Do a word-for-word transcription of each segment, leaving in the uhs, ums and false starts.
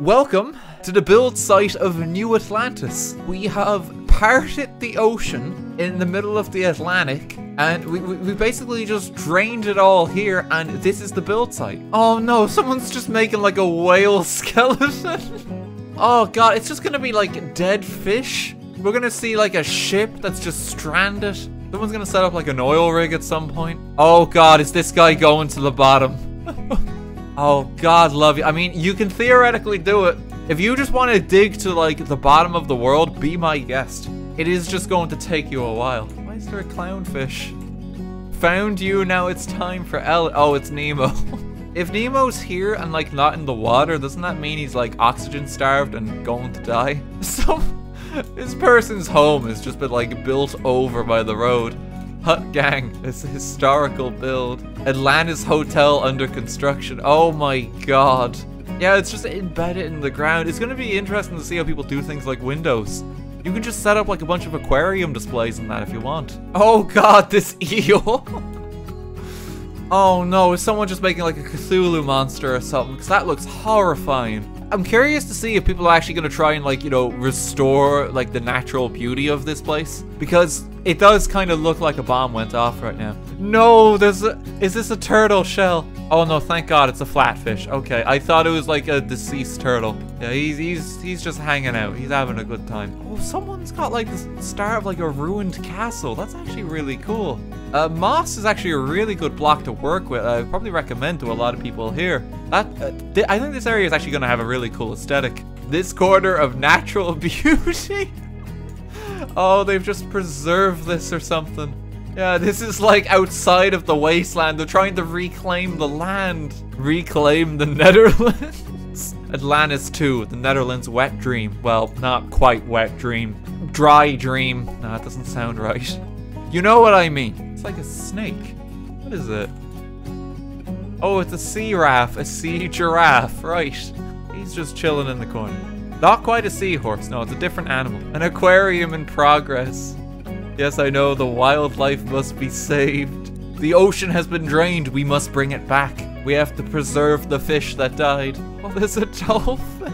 Welcome to the build site of New Atlantis. We have parted the ocean in the middle of the Atlantic, and we, we, we basically just drained it all here, and this is the build site. Oh no, someone's just making like a whale skeleton. Oh god, it's just gonna be like dead fish. We're gonna see like a ship that's just stranded. Someone's gonna set up like an oil rig at some point. Oh god, is this guy going to the bottom? Oh god, love you. I mean, you can theoretically do it. If you just want to dig to like the bottom of the world, be my guest. It is just going to take you a while. Why is there a clownfish? Found you, now it's time for El- Oh, it's Nemo. If Nemo's here and like not in the water, doesn't that mean he's like oxygen starved and going to die? So, this person's home has just been like built over by the road. Hut gang, it's a historical build. Atlantis Hotel under construction. Oh my god. Yeah, it's just embedded in the ground. It's gonna be interesting to see how people do things like windows. You can just set up like a bunch of aquarium displays in that if you want. Oh god, this eel. Oh no, is someone just making like a Cthulhu monster or something? Because that looks horrifying. I'm curious to see if people are actually gonna try and like, you know, restore like the natural beauty of this place. Because it does kind of look like a bomb went off right now. No, there's a- is this a turtle shell? Oh no, thank god, it's a flatfish. Okay, I thought it was like a deceased turtle. Yeah, he's, he's, he's just hanging out. He's having a good time. Oh, someone's got like the star of like a ruined castle. That's actually really cool. Uh, moss is actually a really good block to work with. I probably recommend to a lot of people here. That uh, th I think this area is actually going to have a really cool aesthetic. This corner of natural beauty. Oh, they've just preserved this or something. Yeah, this is like outside of the wasteland. They're trying to reclaim the land. Reclaim the Netherlands. Atlantis two, the Netherlands wet dream. Well, not quite wet dream. Dry dream. Nah, that doesn't sound right. You know what I mean. It's like a snake. What is it? Oh, it's a sea raff, a sea giraffe, right. He's just chilling in the corner. Not quite a seahorse, no, it's a different animal. An aquarium in progress. Yes, I know, the wildlife must be saved. The ocean has been drained, we must bring it back. We have to preserve the fish that died. Oh, there's a dolphin.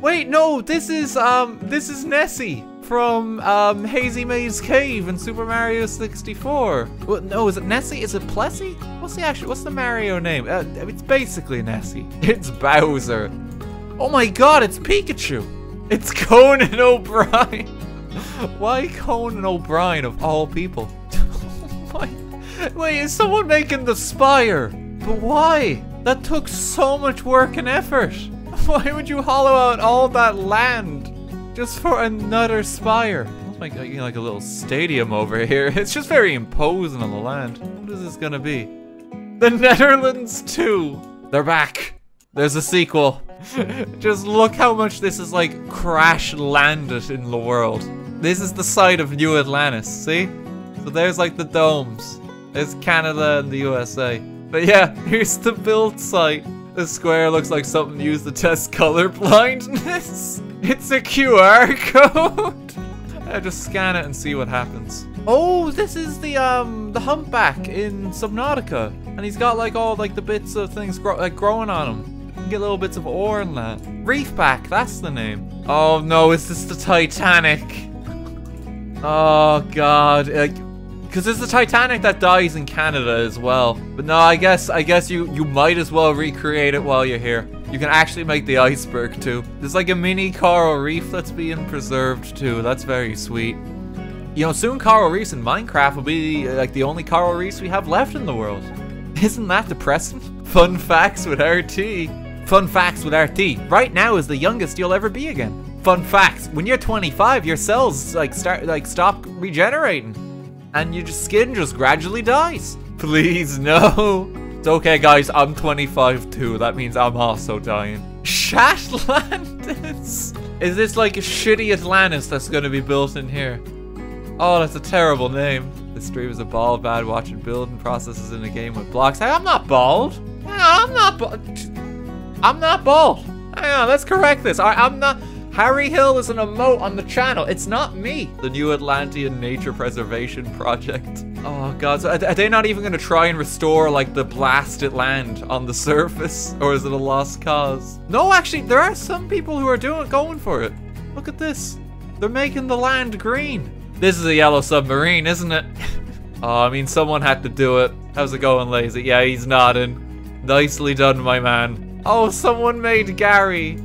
Wait, no, this is, um, this is Nessie. From um, Hazy Maze Cave in Super Mario sixty-four. Well, no, is it Nessie? Is it Plessie? What's the actual, what's the Mario name? Uh, it's basically Nessie. It's Bowser. Oh my god, it's Pikachu. It's Conan O'Brien. Why Conan O'Brien of all people? Oh my. Wait, is someone making the spire? But why? That took so much work and effort. Why would you hollow out all that land? Just for another spire. Let's make like, you know, like a little stadium over here. It's just very imposing on the land. What is this gonna be? The Netherlands two. They're back. There's a sequel. Just look how much this is like crash landed in the world. This is the site of New Atlantis, see? So there's like the domes. There's Canada and the U S A. But yeah, here's the build site. The square looks like something used to test color blindness. It's a Q R code. I just scan it and see what happens. Oh, this is the um the humpback in Subnautica, and he's got like all like the bits of things gro like growing on him. You can get little bits of ore and that. Reefback, that's the name. Oh no, is this the Titanic? Oh god, like. Because there's the Titanic that dies in Canada as well. But no, I guess I guess you, you might as well recreate it while you're here. You can actually make the iceberg too. There's like a mini coral reef that's being preserved too. That's very sweet. You know, soon coral reefs in Minecraft will be like the only coral reefs we have left in the world. Isn't that depressing? Fun facts with R T. Fun facts with R T. Right now is the youngest you'll ever be again. Fun facts. When you're twenty-five, your cells like start like stop regenerating. And your skin just gradually dies. Please, no. It's okay, guys. I'm twenty-five too. That means I'm also dying. Shatlantis. Is this like a shitty Atlantis that's going to be built in here? Oh, that's a terrible name. The stream is a bald bad watching building processes in a game with blocks. Hey, I'm not bald. Hey, I'm not bald. I'm not bald. Hang on, let's correct this. I, I'm not... Harry Hill is an emote on the channel. It's not me. The New Atlantean Nature Preservation Project. Oh god, so are they not even going to try and restore like the blasted land on the surface? Or is it a lost cause? No, actually, there are some people who are doing going for it. Look at this. They're making the land green. This is a yellow submarine, isn't it? Oh, I mean, someone had to do it. How's it going, Lazy? Yeah, he's nodding. Nicely done, my man. Oh, someone made Gary.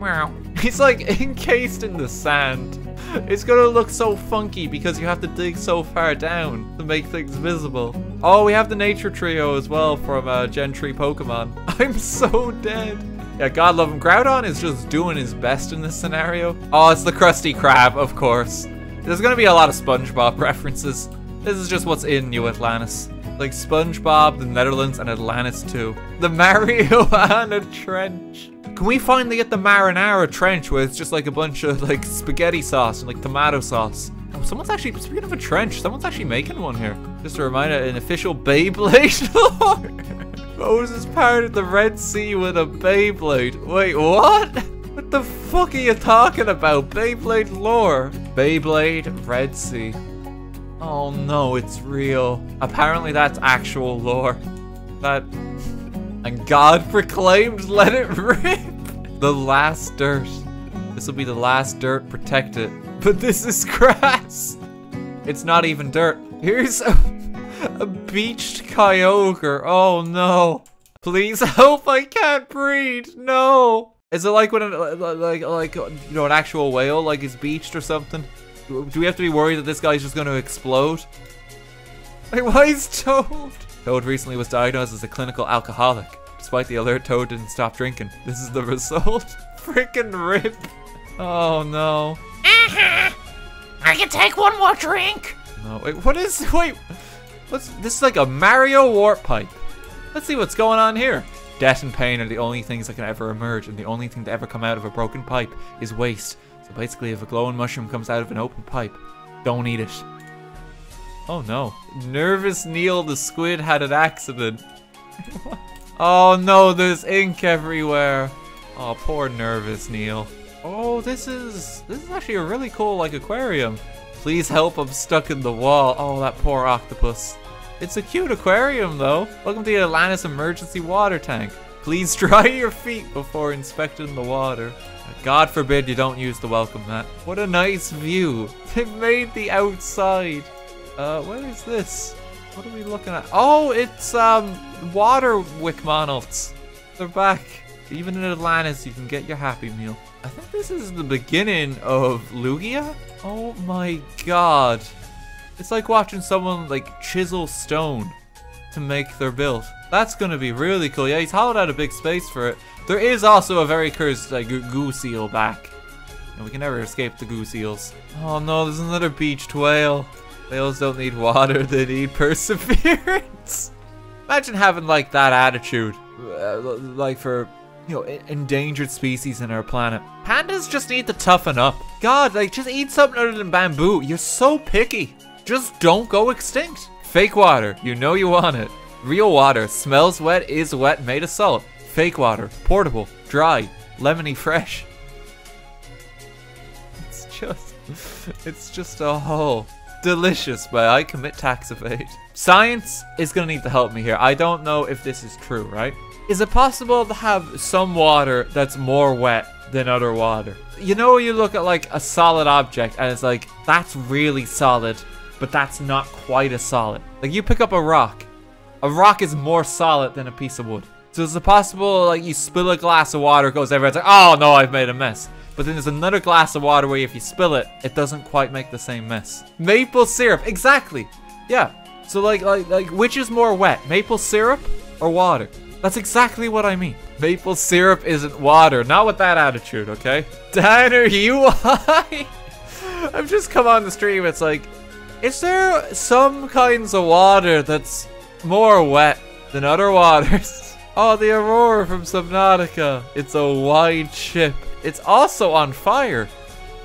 Wow. He's like encased in the sand. It's gonna look so funky because you have to dig so far down to make things visible. Oh, we have the nature trio as well from uh, Gen Tree Pokemon. I'm so dead. Yeah, God love him. Groudon is just doing his best in this scenario. Oh, it's the Krusty Krab, of course. There's gonna be a lot of SpongeBob references. This is just what's in New Atlantis. Like SpongeBob, the Netherlands, and Atlantis too. The Mariana Trench. Can we finally get the Marinara Trench where it's just like a bunch of like spaghetti sauce and like tomato sauce? Oh, someone's actually, speaking of a trench, someone's actually making one here. Just a reminder, an official Beyblade. Moses parted the Red Sea with a Beyblade. Wait, what? What the fuck are you talking about? Beyblade lore. Beyblade, Red Sea. Oh no, it's real. Apparently that's actual lore. That... And God proclaimed, let it rip! The last dirt. This will be the last dirt, protect it. But this is grass! It's not even dirt. Here's a, a beached Kyogre. Oh no. Please help, I can't breathe, no! Is it like when, an, like, like, you know, an actual whale, like, is beached or something? Do we have to be worried that this guy's just gonna explode? Like, why is Toad? Toad recently was diagnosed as a clinical alcoholic. Despite the alert, Toad didn't stop drinking. This is the result. Frickin' rip. Oh no. I can take one more drink. No, wait, what is, wait. What's, this is like a Mario warp pipe. Let's see what's going on here. Death and pain are the only things that can ever emerge, and the only thing to ever come out of a broken pipe is waste. So basically, if a glowing mushroom comes out of an open pipe, don't eat it. Oh no. Nervous Neil the squid had an accident. Oh no, there's ink everywhere. Oh, poor Nervous Neil. Oh, this is, this is actually a really cool, like, aquarium. Please help, I'm stuck in the wall. Oh, that poor octopus. It's a cute aquarium though. Welcome to the Atlantis Emergency Water Tank. Please dry your feet before inspecting the water. God forbid you don't use the welcome mat. What a nice view. They made the outside. Uh, where is this? What are we looking at? Oh, it's, um, water wick monoliths. They're back. Even in Atlantis, you can get your Happy Meal. I think this is the beginning of Lugia? Oh my god. It's like watching someone, like, chisel stone to make their build. That's gonna be really cool. Yeah, he's hollowed out a big space for it. There is also a very cursed uh, goo, goo seal back. And we can never escape the goo seals. Oh no, there's another beached whale. Whales don't need water, they need perseverance. Imagine having like that attitude. Uh, like for, you know, endangered species in our planet. Pandas just need to toughen up. God, like just eat something other than bamboo. You're so picky. Just don't go extinct. Fake water, you know you want it. Real water, smells wet, is wet, made of salt. Fake water, portable, dry, lemony fresh. It's just, it's just a whole delicious way. I commit tax evade. Science is gonna need to help me here. I don't know if this is true, right? Is it possible to have some water that's more wet than other water? You know, you look at like a solid object and it's like, that's really solid, but that's not quite as solid. Like you pick up a rock. A rock is more solid than a piece of wood. So is it possible, like, you spill a glass of water, it goes everywhere, it's like, oh no, I've made a mess. But then there's another glass of water where if you spill it, it doesn't quite make the same mess. Maple syrup, exactly. Yeah, so like, like, like which is more wet, maple syrup or water? That's exactly what I mean. Maple syrup isn't water, not with that attitude, okay? Tanner, you I? I've just come on the stream, it's like, is there some kinds of water that's more wet than other waters? Oh, the Aurora from Subnautica. It's a wide ship. It's also on fire.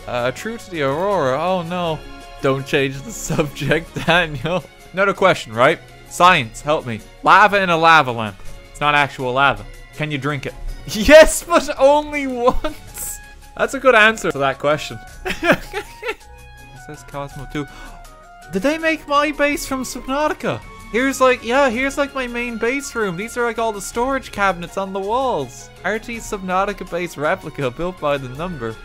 Uh, true to the Aurora. Oh no. Don't change the subject, Daniel. Another question, right? Science, help me. Lava in a lava lamp. It's not actual lava. Can you drink it? Yes, but only once. That's a good answer to that question. It says Cosmo two. Did they make my base from Subnautica? Here's like, yeah, here's like my main base room. These are like all the storage cabinets on the walls. R T Subnautica base replica built by the number.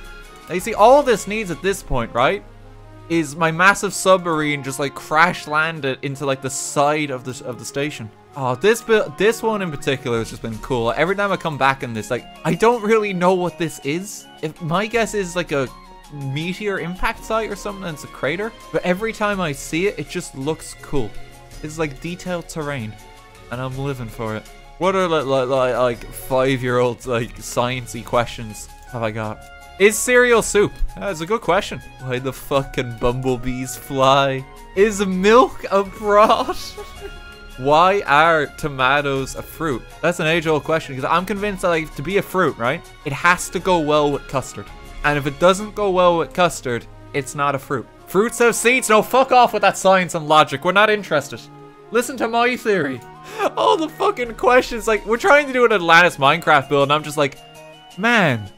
Now you see, all this needs at this point, right, is my massive submarine just like crash landed into like the side of the, of the station. Oh, this build, this one in particular has just been cool. Every time I come back in this, like, I don't really know what this is. If my guess is like a meteor impact site or something, and it's a crater. But every time I see it, it just looks cool. It's like detailed terrain, and I'm living for it. What are like like, like, like five-year-old like sciencey questions have I got? Is cereal soup? That's a good question. Why the fuck can bumblebees fly? Is milk a broth? Why are tomatoes a fruit? That's an age-old question, because I'm convinced that like to be a fruit, right, it has to go well with custard. And if it doesn't go well with custard, it's not a fruit. Fruits have seeds? No, fuck off with that science and logic. We're not interested. Listen to my theory. All the fucking questions. Like, we're trying to do an Atlantis Minecraft build, and I'm just like, man,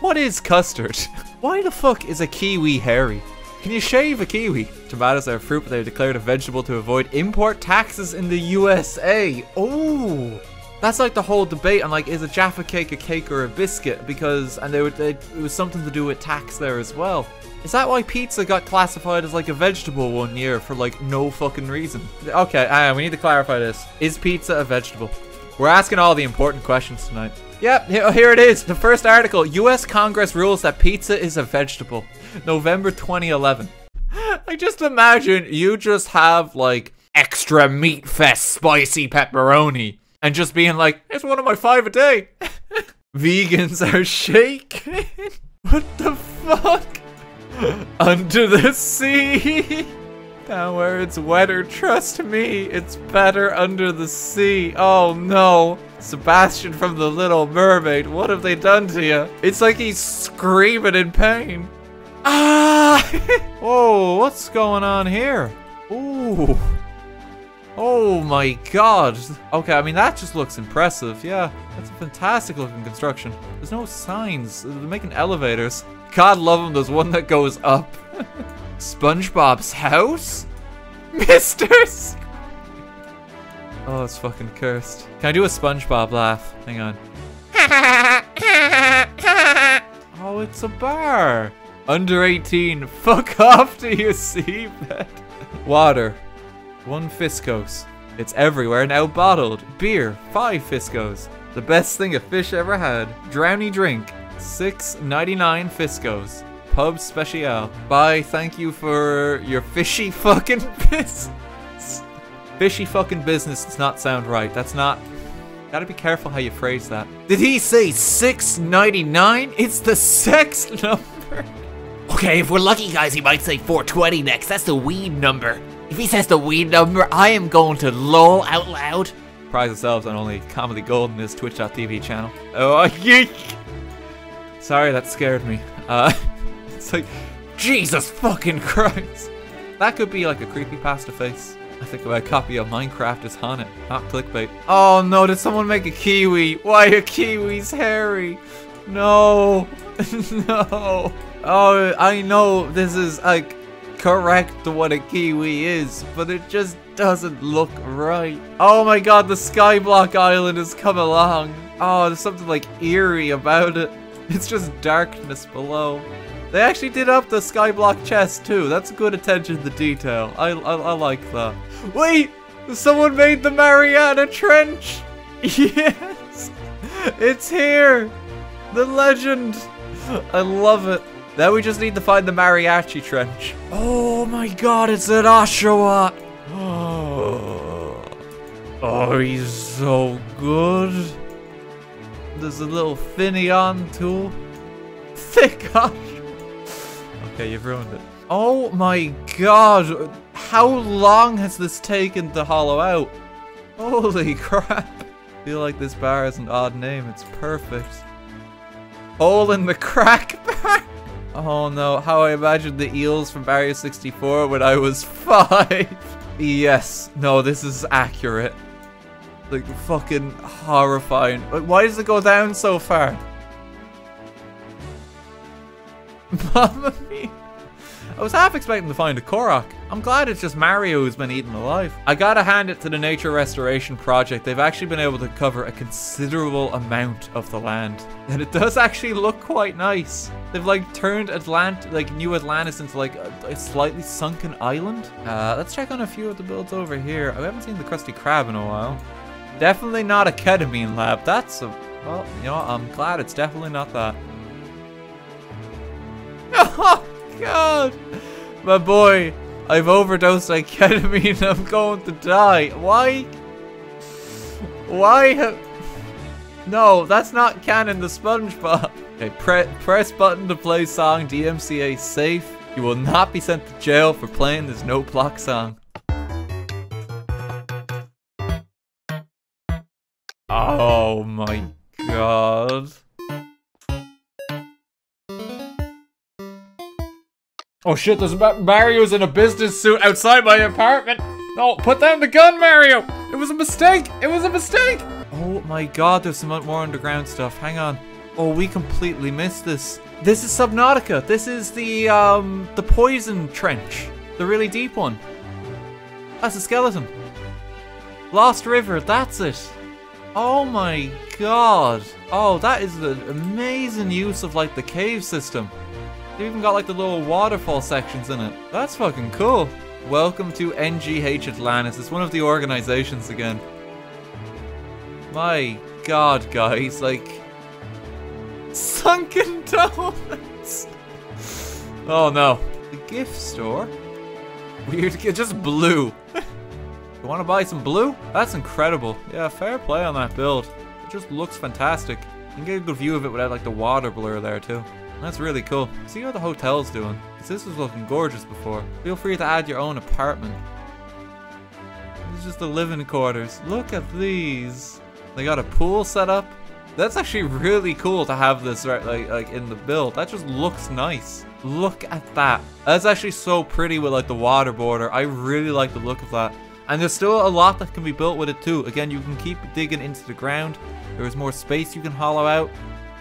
what is custard? Why the fuck is a kiwi hairy? Can you shave a kiwi? Tomatoes are a fruit, but they are declared a vegetable to avoid import taxes in the U S A. Oh, that's like the whole debate on like, is a Jaffa cake a cake or a biscuit? Because, and they, would, they it was something to do with tax there as well. Is that why pizza got classified as like a vegetable one year for like no fucking reason? Okay, uh, we need to clarify this. Is pizza a vegetable? We're asking all the important questions tonight. Yep, here it is. The first article. U S Congress rules that pizza is a vegetable. November twenty eleven. I just imagine you just have like extra meat fest spicy pepperoni and just being like, it's one of my five a day. Vegans are shaking. What the fuck? Under the sea. Down where it's wetter, trust me, it's better under the sea. Oh no. Sebastian from The Little Mermaid, what have they done to you? It's like he's screaming in pain. Ah! Whoa, what's going on here? Ooh. Oh my god. Okay, I mean, that just looks impressive. Yeah, that's a fantastic looking construction. There's no signs. They're making elevators. God love them, there's one that goes up. SpongeBob's house? Misters! Oh, it's fucking cursed. Can I do a SpongeBob laugh? Hang on. Oh, it's a bar. Under eighteen, fuck off to your seabed. Water, one Fiscos. It's everywhere now bottled. Beer, five Fiscos. The best thing a fish ever had. Drowny drink, six ninety-nine Fiscos. Pub special. Bye, thank you for your fishy fucking business. Fishy fucking business does not sound right. That's not, gotta be careful how you phrase that. Did he say six ninety-nine? It's the sex number. Okay, if we're lucky, guys, he might say four twenty next. That's the weed number. If he says the weed number, I am going to lol out loud. Prize ourselves on only Comedy Gold in this twitch dot T V channel. Oh, yeek. Sorry, that scared me. Uh, it's like, Jesus fucking Christ. That could be like a creepypasta face. I think my copy of Minecraft is haunted, not clickbait. Oh no, did someone make a kiwi? Why are kiwis hairy? No. No. Oh, I know this is like correct to what a kiwi is, but it just doesn't look right. Oh my god, the Skyblock Island has come along. Oh, there's something like eerie about it. It's just darkness below. They actually did up the Skyblock chest too. That's good attention to detail. I, I, I like that. Wait, someone made the Mariana Trench. Yes, it's here. The legend. I love it. Now we just need to find the mariachi trench. Oh my god, it's at Oshawa. Oh. Oh, he's so good. There's a little finny on too. Thick Oshawa. Okay, you've ruined it. Oh my god. How long has this taken to hollow out? Holy crap. I feel like this bar is an odd name. It's perfect. Hole in the crack bar. Oh no, how I imagined the eels from Mario sixty-four when I was five. Yes, no, this is accurate. Like, fucking horrifying. Like, why does it go down so far? Mamma mia. I was half expecting to find a Korok. I'm glad it's just Mario who's been eaten alive. I gotta hand it to the Nature Restoration Project. They've actually been able to cover a considerable amount of the land. And it does actually look quite nice. They've like turned Atlant- like New Atlantis into like a, a slightly sunken island. Uh, let's check on a few of the builds over here. I haven't seen the Krusty Krab in a while. Definitely not a ketamine lab. That's a... well, you know, I'm glad it's definitely not that. Oh, God. My boy, I've overdosed on ketamine and I'm going to die. Why? Why have... No, that's not canon to SpongeBob. Okay, pre press button to play song D M C A safe. You will not be sent to jail for playing this no block song. Oh my God. Oh shit, there's Mario's in a business suit outside my apartment. No, put down the gun, Mario. It was a mistake. It was a mistake. Oh my God, there's some more underground stuff. Hang on. Oh, we completely missed this. This is Subnautica. This is the, um, the poison trench. The really deep one. That's a skeleton. Lost River, that's it. Oh my God. Oh, that is an amazing use of like the cave system. They've even got like the little waterfall sections in it. That's fucking cool. Welcome to N G H Atlantis. It's one of the organizations again. My God, guys, like... Sunken Donuts! Oh no. The gift store? Weird, just blue. You wanna buy some blue? That's incredible. Yeah, fair play on that build. It just looks fantastic. You can get a good view of it without like the water blur there too. That's really cool. See how the hotel's doing. This was looking gorgeous before. Feel free to add your own apartment. This is just the living quarters. Look at these. They got a pool set up. That's actually really cool to have this right like, like in the build. That just looks nice. Look at that. That's actually so pretty with like the water border. I really like the look of that. And there's still a lot that can be built with it too. Again, you can keep digging into the ground. There is more space you can hollow out.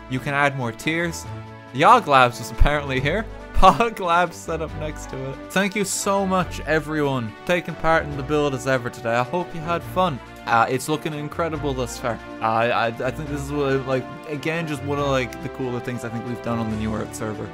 You can add more tiers. Yog Labs was apparently here. Pog Labs set up next to it. Thank you so much, everyone, taking part in the build as ever today. I hope you had fun. Uh, it's looking incredible thus far. Uh, I I think this is what, like again just one of like the cooler things I think we've done on the New Earth server.